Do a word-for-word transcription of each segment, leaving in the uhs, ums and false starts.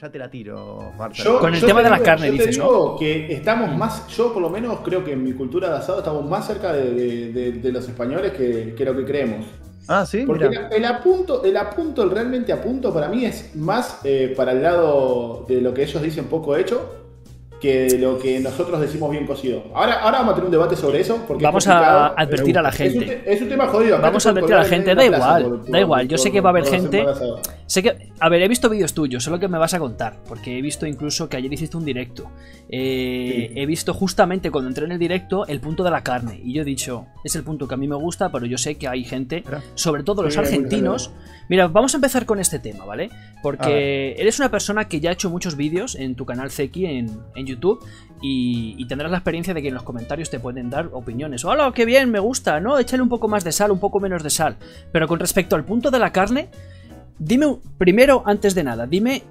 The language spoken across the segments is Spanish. ya te la tiro, Marta. Yo, Con el tema digo, de las carnes, dices, digo, ¿no? Que estamos más, yo por lo menos creo que en mi cultura de asado estamos más cerca de, de, de, de los españoles que, que lo que creemos. Ah, sí. Porque Mirá. el apunto, el apunto, el realmente apunto para mí es más eh, para el lado de lo que ellos dicen poco hecho que de lo que nosotros decimos bien cocido. Ahora, ahora vamos a tener un debate sobre eso. Porque vamos es a advertir a la gente. Es un, es un tema jodido. Acá vamos a advertir a la gente. Da igual, por, por, da igual. Yo por, sé que va a haber gente. Sé que, a ver, he visto vídeos tuyos, solo que me vas a contar. Porque he visto incluso que ayer hiciste un directo. Eh, sí. He visto justamente cuando entré en el directo el punto de la carne. Y yo he dicho, es el punto que a mí me gusta, pero yo sé que hay gente, sobre todo los sí, argentinos. Mira, vamos a empezar con este tema, ¿vale? Porque eres una persona que ya ha hecho muchos vídeos en tu canal Ceki, en, en YouTube, y, y tendrás la experiencia de que en los comentarios te pueden dar opiniones. ¡Hola, qué bien! Me gusta, ¿no? Échale un poco más de sal, un poco menos de sal. Pero con respecto al punto de la carne, dime, primero, antes de nada, dime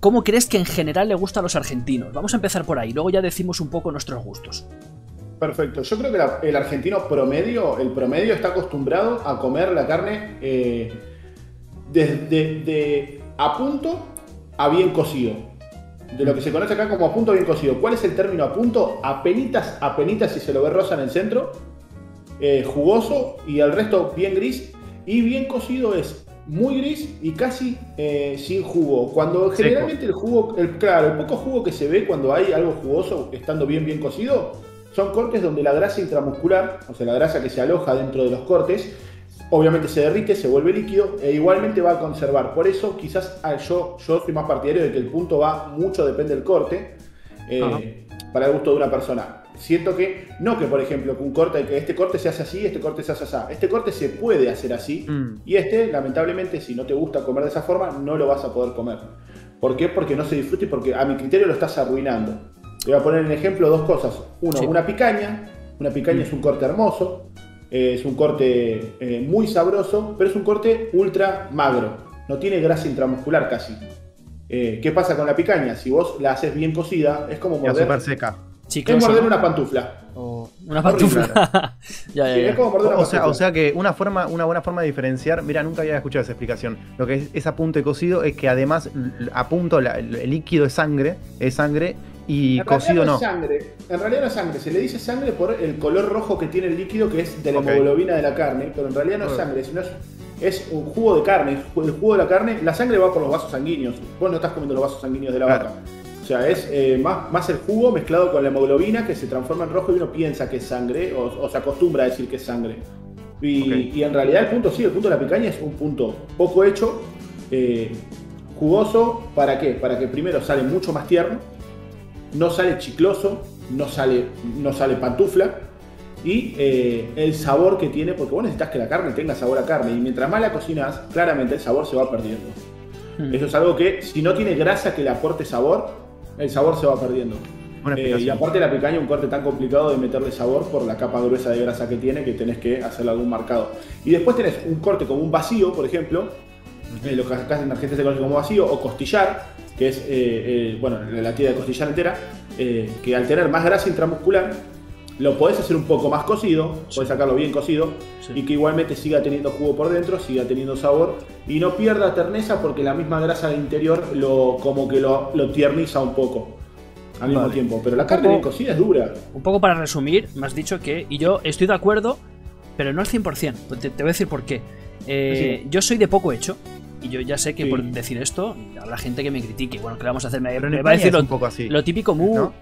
cómo crees que en general le gusta a los argentinos. Vamos a empezar por ahí, luego ya decimos un poco nuestros gustos. Perfecto. Yo creo que la, el argentino promedio, el promedio está acostumbrado a comer la carne eh, desde de, de a punto a bien cocido. De lo que se conoce acá como a punto bien cocido. ¿Cuál es el término a punto? Apenitas, apenitas si se lo ve rosa en el centro, eh, jugoso, y el resto bien gris. Y bien cocido es muy gris y casi eh, sin jugo. Cuando generalmente el jugo, el, claro, el poco jugo que se ve cuando hay algo jugoso estando bien bien cocido, son cortes donde la grasa intramuscular, o sea la grasa que se aloja dentro de los cortes, obviamente se derrite, se vuelve líquido e igualmente va a conservar. Por eso quizás yo, yo soy más partidario de que el punto va mucho, depende del corte, eh, para el gusto de una persona. Siento que no, que por ejemplo que un corte, que este corte se hace así, este corte se hace así. Este corte se puede hacer así mm. y este, lamentablemente, si no te gusta comer de esa forma, no lo vas a poder comer. ¿Por qué? Porque no se disfruta y porque a mi criterio lo estás arruinando. Te voy a poner en ejemplo dos cosas. Uno, sí. una picaña. Una picaña mm. es un corte hermoso. Es un corte eh, muy sabroso, pero es un corte ultra magro. No tiene grasa intramuscular casi. Eh, ¿Qué pasa con la picaña? Si vos la haces bien cocida, es como morder... súper seca. Chiclosa. Es morder una pantufla. O una pantufla. ya, ya, sí, ya. Es como morder una o, pantufla. Sea, o sea que una, forma, una buena forma de diferenciar... Mira, nunca había escuchado esa explicación. Lo que es, es a punto de cocido es que además a punto la, el líquido es sangre, es sangre... Y cocido no. Sangre. En realidad no es sangre, se le dice sangre por el color rojo que tiene el líquido, que es de la okay. hemoglobina de la carne, pero en realidad no es sangre, sino es, es un jugo de carne. El jugo de la carne, la sangre va por los vasos sanguíneos, vos no estás comiendo los vasos sanguíneos de la claro. vaca. O sea, es eh, más, más el jugo mezclado con la hemoglobina que se transforma en rojo y uno piensa que es sangre, o, o se acostumbra a decir que es sangre. Y, okay. y en realidad el punto, sí, el punto de la picaña es un punto poco hecho, eh, jugoso, ¿para qué? Para que primero sale mucho más tierno, no sale chicloso, no sale, no sale pantufla, y eh, el sabor que tiene, porque vos necesitas que la carne tenga sabor a carne, y mientras más la cocinas, claramente el sabor se va perdiendo. Mm. Eso es algo que, si no tiene grasa que le aporte sabor, el sabor se va perdiendo. Eh, y aparte la picaña es un corte tan complicado de meterle sabor por la capa gruesa de grasa que tiene, que tenés que hacerle algún marcado. Y después tenés un corte como un vacío, por ejemplo, mm-hmm. eh, lo que acá en Argentina se conoce como vacío, o costillar, que es eh, eh, bueno, la tira de costillar entera, eh, que al tener más grasa intramuscular, lo podés hacer un poco más cocido, sí. podés sacarlo bien cocido, sí. y que igualmente siga teniendo jugo por dentro, siga teniendo sabor, y no pierda terneza porque la misma grasa del interior lo, como que lo, lo tierniza un poco al mismo vale. tiempo. Pero la carne bien cocida es dura. Un poco para resumir, me has dicho que, y yo estoy de acuerdo, pero no al cien por cien, te, te voy a decir por qué. Eh, sí. Yo soy de poco hecho. Y yo ya sé que sí. por decir esto, a la gente que me critique, bueno, ¿qué le vamos a hacer? Me, me va a decir lo, un poco así. Lo típico muy... ¿No?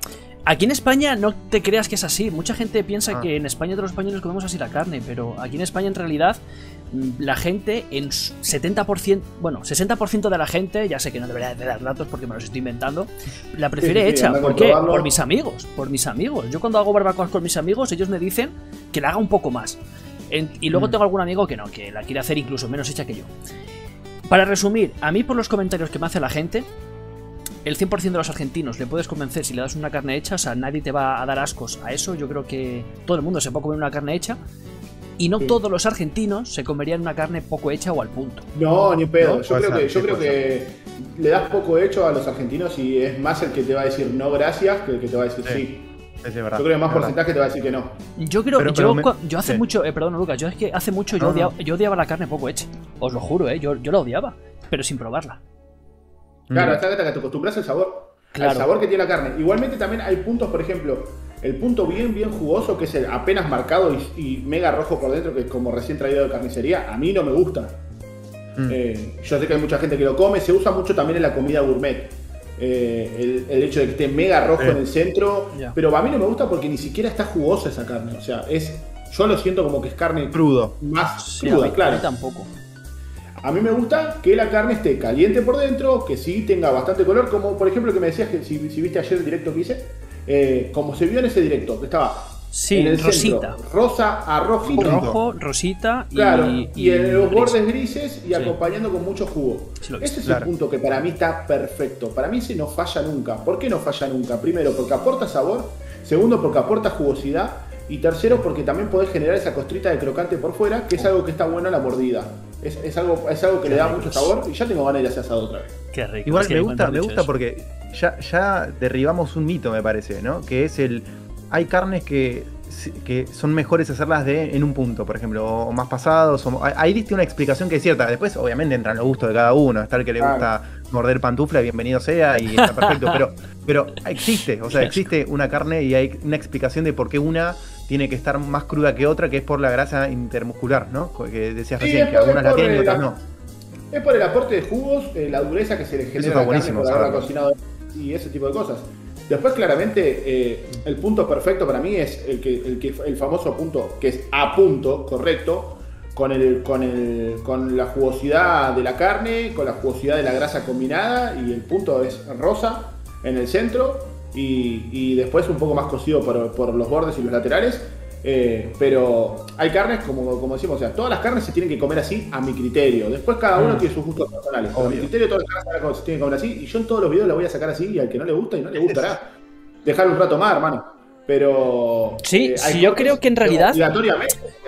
Aquí en España no te creas que es así. Mucha gente piensa ah. que en España todos los españoles comemos así la carne, pero aquí en España en realidad la gente en setenta por ciento, bueno, sesenta por ciento de la gente, ya sé que no debería de dar datos porque me los estoy inventando, la prefiere sí, sí, hecha. ¿Por qué? Por mis amigos, por mis amigos. Yo cuando hago barbacoas con mis amigos, ellos me dicen que la haga un poco más. En, y luego mm. tengo algún amigo que no, que la quiere hacer incluso menos hecha que yo. Para resumir, a mí por los comentarios que me hace la gente, el cien por ciento de los argentinos le puedes convencer si le das una carne hecha, o sea, nadie te va a dar ascos a eso, yo creo que todo el mundo se puede comer una carne hecha, y no sí. todos los argentinos se comerían una carne poco hecha o al punto. No, ni pedo, ¿no? yo, creo que, yo creo que le das poco hecho a los argentinos y es más el que te va a decir no gracias que el que te va a decir sí. sí. Sí, verdad, yo creo que más porcentaje te va a decir que no. Yo creo que yo, me... yo hace sí. mucho, eh, perdón Lucas, yo es que hace mucho yo, no, odiaba, no. yo odiaba la carne poco hecha. Os lo juro, eh, yo, yo la odiaba, pero sin probarla. Claro, mm. hasta que te acostumbras al sabor. Claro. Al sabor que tiene la carne. Igualmente también hay puntos, por ejemplo, el punto bien, bien jugoso, que es el apenas marcado y, y mega rojo por dentro, que es como recién traído de carnicería, a mí no me gusta. Mm. Eh, yo sé que hay mucha gente que lo come, se usa mucho también en la comida gourmet. Eh, el, el hecho de que esté mega rojo eh. en el centro, yeah. pero a mí no me gusta porque ni siquiera está jugosa esa carne. O sea, es, yo lo siento como que es carne crudo. Más sí, cruda, a mí, claro. A mí tampoco. A mí me gusta que la carne esté caliente por dentro, que sí tenga bastante color, como por ejemplo que me decías que si, si viste ayer el directo que hice, eh, como se vio en ese directo, que estaba sí, en el rosita. Centro, rosa a rojo, rojo rosita y, claro, y, y en los gris. bordes grises y sí. acompañando con mucho jugo. Sí, ese es claro. el punto que para mí está perfecto. Para mí ese no falla nunca. ¿Por qué no falla nunca? Primero, porque aporta sabor. Segundo, porque aporta jugosidad. Y tercero, porque también podés generar esa costrita de crocante por fuera, que es algo que está bueno a la mordida. Es, es, algo, es algo que Qué le da rico. mucho sabor y ya tengo ganas de ir hacia asado otra vez. Qué rico. Igual me gusta, me gusta porque ya, ya derribamos un mito, me parece, ¿no? Que es el... Hay carnes que, que son mejores hacerlas de, en un punto, por ejemplo, o más pasados. O, ahí diste una explicación que es cierta. Después, obviamente, entran los gustos de cada uno. Está el que le claro. gusta morder pantufla, bienvenido sea, y está perfecto. pero, pero existe, o sea, existe una carne y hay una explicación de por qué una tiene que estar más cruda que otra, que es por la grasa intermuscular, ¿no? Que decías sí, recién, que algunas la tienen y otras no. Es por el aporte de jugos, eh, la dureza que se le genera a la carne por haberla cocinado y ese tipo de cosas. Después, claramente, eh, el punto perfecto para mí es el, que, el, que, el famoso punto que es a punto, correcto, con, el, con, el, con la jugosidad de la carne, con la jugosidad de la grasa combinada, y el punto es rosa en el centro y, y después un poco más cocido por, por los bordes y los laterales. Eh, pero hay carnes, como, como decimos, o sea, todas las carnes se tienen que comer así a mi criterio. Después cada uno mm. tiene sus gustos personales. A mi criterio todas las carnes se tienen que comer así. Y yo en todos los videos la voy a sacar así. Y al que no le gusta y no le gustará, dejar un rato más, hermano. Pero... Sí, eh, sí yo creo que en realidad...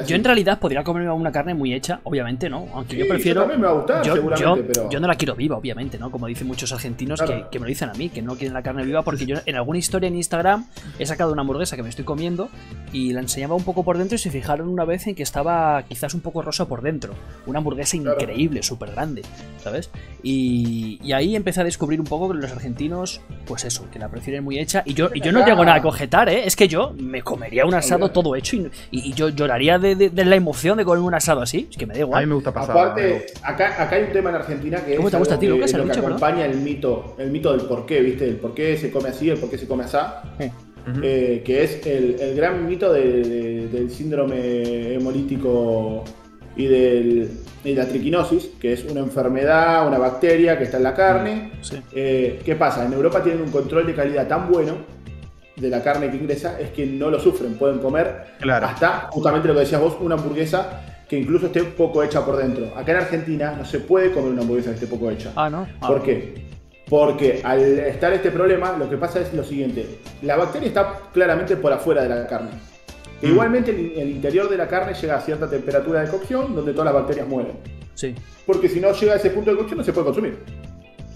Yo en realidad podría comerme una carne muy hecha, obviamente, ¿no? Aunque sí, yo prefiero... Yo también me va a gustar, yo, seguramente, yo, pero... yo no la quiero viva, obviamente, ¿no? Como dicen muchos argentinos claro. que, que me lo dicen a mí, que no quieren la carne viva, porque yo en alguna historia en Instagram he sacado una hamburguesa que me estoy comiendo y la enseñaba un poco por dentro y se fijaron una vez en que estaba quizás un poco rosa por dentro. Una hamburguesa claro. increíble, súper grande, ¿sabes? Y, y ahí empecé a descubrir un poco que los argentinos, pues eso, que la prefieren muy hecha. Y yo, y yo no tengo nada a cojetar, ¿eh? Es que yo me comería un asado todo hecho y, y, y yo lloraría de, de, de la emoción de comer un asado así. Es que me da igual. A mí me gusta pasar. Aparte, acá, acá hay un tema en Argentina que es te gusta, tío, que, lo lo que dicho, acompaña ¿verdad? el mito, el mito del porqué, ¿viste? El por qué se come así, el por qué se come asá. Eh. Uh -huh. eh, que es el, el gran mito de, de, del síndrome hemolítico y del, de la triquinosis, que es una enfermedad, una bacteria que está en la carne. Uh -huh. sí. eh, ¿Qué pasa? En Europa tienen un control de calidad tan bueno de la carne que ingresa, es que no lo sufren, pueden comer claro. hasta, justamente lo que decías vos, una hamburguesa que incluso esté poco hecha por dentro. Acá en Argentina no se puede comer una hamburguesa que esté poco hecha. Ah, ¿no? Ah. ¿Por qué? Porque al estar este problema, lo que pasa es lo siguiente, la bacteria está claramente por afuera de la carne. Mm. Igualmente el, el interior de la carne llega a cierta temperatura de cocción donde todas las bacterias mueren. Sí. Porque si no llega a ese punto de cocción no se puede consumir.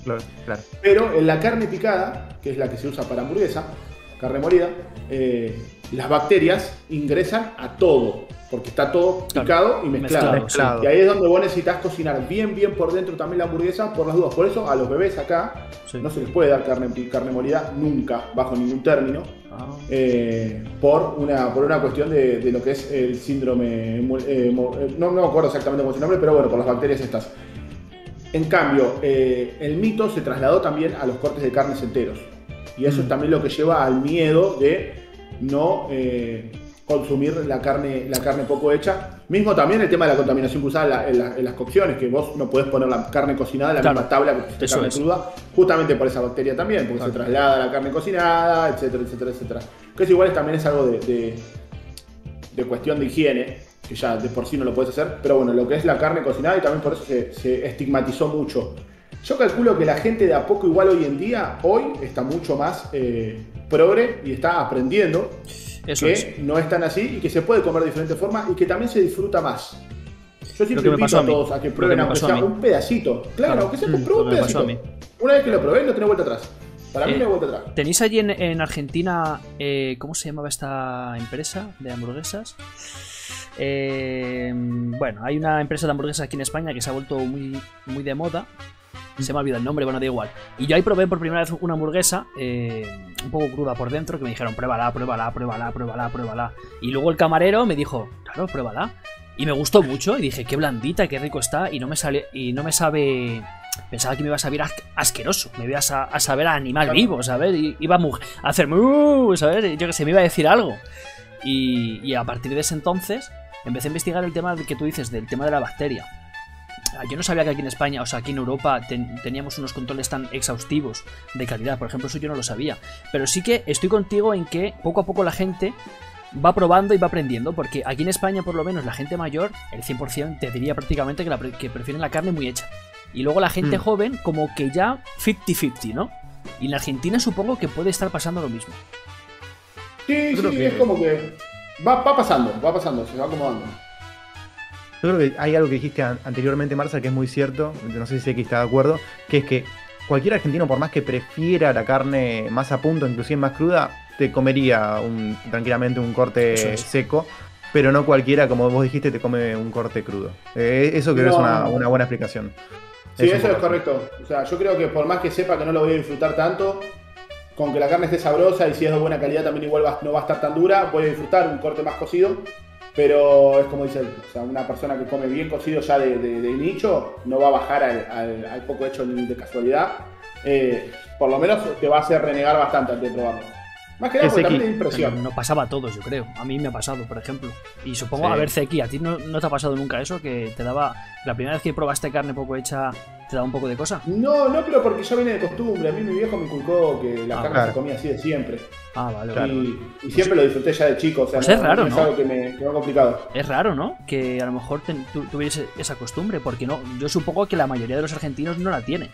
Claro, claro. Pero en la carne picada, que es la que se usa para hamburguesa, carne molida, eh, las bacterias ingresan a todo, porque está todo picado claro, y mezclado. mezclado. Y ahí es donde vos necesitas cocinar bien, bien por dentro también la hamburguesa, por las dudas. Por eso a los bebés acá sí. no se les puede dar carne, carne molida nunca, bajo ningún término, ah. eh, por, una, por una cuestión de, de lo que es el síndrome, eh, no, no me acuerdo exactamente cómo es el nombre, pero bueno, por las bacterias estas. En cambio, eh, el mito se trasladó también a los cortes de carnes enteros. Y eso es también lo que lleva al miedo de no eh, consumir la carne, la carne poco hecha. Mismo también el tema de la contaminación cruzada en, la, en las cocciones, que vos no podés poner la carne cocinada en la claro, misma tabla que pusiste carne es. cruda, justamente por esa bacteria también, porque claro. se traslada la carne cocinada, etcétera, etcétera, etcétera. Que es igual, también es algo de, de, de cuestión de higiene, que ya de por sí no lo podés hacer, pero bueno, lo que es la carne cocinada y también por eso se, se estigmatizó mucho. Yo calculo que la gente de a poco igual hoy en día, hoy está mucho más eh, progre y está aprendiendo Eso que es. no es tan así y que se puede comer de diferentes formas y que también se disfruta más. Yo siempre invito a, a todos a que prueben aunque sea un pedacito. Claro, claro. aunque sea mm, un pedacito. Una vez que lo probé, no tenés vuelta atrás. Para mí eh, no hay vuelta atrás. ¿Tenéis allí en, en Argentina, eh, cómo se llamaba esta empresa de hamburguesas? Eh, bueno, hay una empresa de hamburguesas aquí en España que se ha vuelto muy, muy de moda. se me ha olvidado el nombre, bueno, da igual. Y yo ahí probé por primera vez una hamburguesa eh, un poco cruda por dentro, que me dijeron pruébala, pruébala, pruébala, pruébala, pruébala. Y luego el camarero me dijo, claro, pruébala. Y me gustó mucho y dije, qué blandita, qué rico está. Y no me sale, y no me sabe... Pensaba que me iba a saber asqueroso, me iba a, a saber a animal claro. vivo, ¿sabes? Y iba a hacerme, uh, ¿sabes? Yo que sé, me iba a decir algo. Y, y a partir de ese entonces empecé a investigar el tema que tú dices, del tema de la bacteria. Yo no sabía que aquí en España, o sea, aquí en Europa ten, teníamos unos controles tan exhaustivos de calidad, por ejemplo, eso yo no lo sabía. Pero sí que estoy contigo en que poco a poco la gente va probando y va aprendiendo, porque aquí en España, por lo menos, la gente mayor, el cien por cien te diría prácticamente que, la, que prefieren la carne muy hecha. Y luego la gente mm. joven como que ya cincuenta cincuenta, ¿no? Y en la Argentina supongo que puede estar pasando lo mismo. Sí, sí, que... es como que va, va pasando, va pasando, se va acomodando. Yo creo que hay algo que dijiste anteriormente, Marcel, que es muy cierto, no sé si Ceki está de acuerdo, que es que cualquier argentino, por más que prefiera la carne más a punto, inclusive más cruda, te comería un, tranquilamente un corte es. seco. Pero no cualquiera, como vos dijiste, te come un corte crudo. Eh, eso creo que no, es una, una buena explicación. Sí, eso, eso es correcto. O sea, yo creo que por más que sepa que no lo voy a disfrutar tanto, con que la carne esté sabrosa y si es de buena calidad también igual va, no va a estar tan dura, voy a disfrutar un corte más cocido. Pero es como dice él, o sea, una persona que come bien cocido ya de, de, de nicho no va a bajar al, al, al poco hecho de casualidad. Eh, por lo menos te va a hacer renegar bastante antes de probarlo. Más que nada, porque también impresión. No pasaba a todos, yo creo. A mí me ha pasado, por ejemplo. Y supongo, sí. a ver, Ceki, ¿a ti no, no te ha pasado nunca eso? Que te daba... La primera vez que probaste carne poco hecha, ¿te daba un poco de cosa? No, no, pero porque ya viene de costumbre. A mí mi viejo me inculcó que la ah, carne claro. se comía así de siempre. Ah, vale, claro. Y, y siempre pues, lo disfruté ya de chico. O sea, pues no, es raro, ¿no? Es algo que me, que me ha complicado. Es raro, ¿no? Que a lo mejor te, tú, tuvieras esa costumbre. Porque no, yo supongo que la mayoría de los argentinos no la tienen.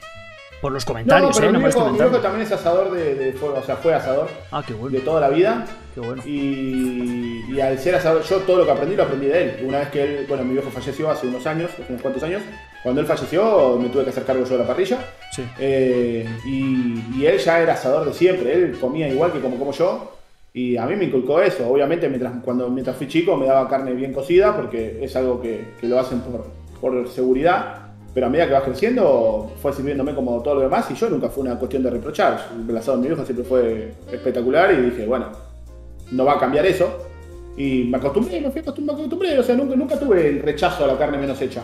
Por los comentarios, no, pero ¿eh? No, mi viejo, mi viejo también es asador de, de, de... O sea, fue asador ah, qué bueno. de toda la vida. Qué bueno. Y, y al ser asador, yo todo lo que aprendí lo aprendí de él. Una vez que él... Bueno, mi viejo falleció hace unos años, hace unos cuantos años. Cuando él falleció, me tuve que hacer cargo yo de la parrilla. Sí. Eh, y, y él ya era asador de siempre. Él comía igual que como, como yo. Y a mí me inculcó eso. Obviamente, mientras, cuando, mientras fui chico, me daba carne bien cocida porque es algo que, que lo hacen por, por seguridad. Pero a medida que vas creciendo, fue sirviéndome como todo lo demás y yo nunca fue una cuestión de reprochar. El asado de mi viejo siempre fue espectacular y dije, bueno, no va a cambiar eso. Y me acostumbré, me acostumbré, me acostumbré. O sea, nunca, nunca tuve el rechazo a la carne menos hecha.